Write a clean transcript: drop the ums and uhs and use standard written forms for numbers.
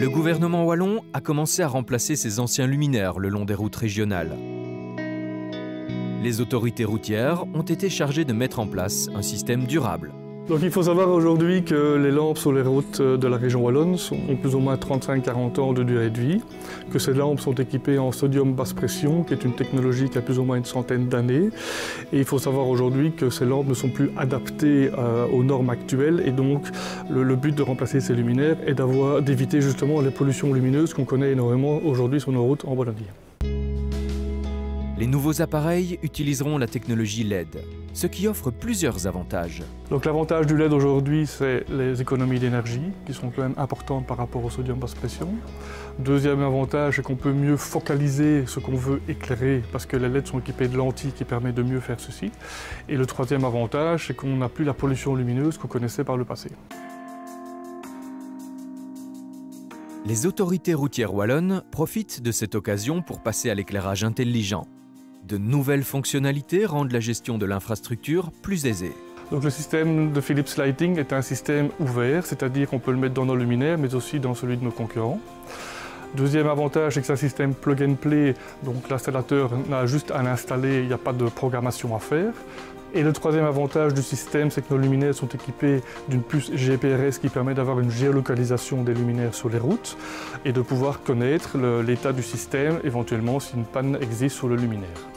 Le gouvernement wallon a commencé à remplacer ses anciens luminaires le long des routes régionales. Les autorités routières ont été chargées de mettre en place un système durable. Donc il faut savoir aujourd'hui que les lampes sur les routes de la région wallonne ont plus ou moins 35-40 ans de durée de vie, que ces lampes sont équipées en sodium basse pression, qui est une technologie qui a plus ou moins une centaine d'années. Et il faut savoir aujourd'hui que ces lampes ne sont plus adaptées aux normes actuelles, et donc le but de remplacer ces luminaires est d'éviter justement les pollutions lumineuses qu'on connaît énormément aujourd'hui sur nos routes en Wallonie. Les nouveaux appareils utiliseront la technologie LED, ce qui offre plusieurs avantages. Donc l'avantage du LED aujourd'hui, c'est les économies d'énergie, qui sont quand même importantes par rapport au sodium basse pression. Deuxième avantage, c'est qu'on peut mieux focaliser ce qu'on veut éclairer, parce que les LED sont équipés de lentilles qui permettent de mieux faire ceci. Et le troisième avantage, c'est qu'on n'a plus la pollution lumineuse qu'on connaissait par le passé. Les autorités routières wallonnes profitent de cette occasion pour passer à l'éclairage intelligent. De nouvelles fonctionnalités rendent la gestion de l'infrastructure plus aisée. Donc le système de Philips Lighting est un système ouvert, c'est-à-dire qu'on peut le mettre dans nos luminaires, mais aussi dans celui de nos concurrents. Deuxième avantage, c'est que c'est un système plug and play, donc l'installateur n'a juste à l'installer, il n'y a pas de programmation à faire. Et le troisième avantage du système, c'est que nos luminaires sont équipés d'une puce GPRS qui permet d'avoir une géolocalisation des luminaires sur les routes et de pouvoir connaître l'état du système, éventuellement si une panne existe sur le luminaire.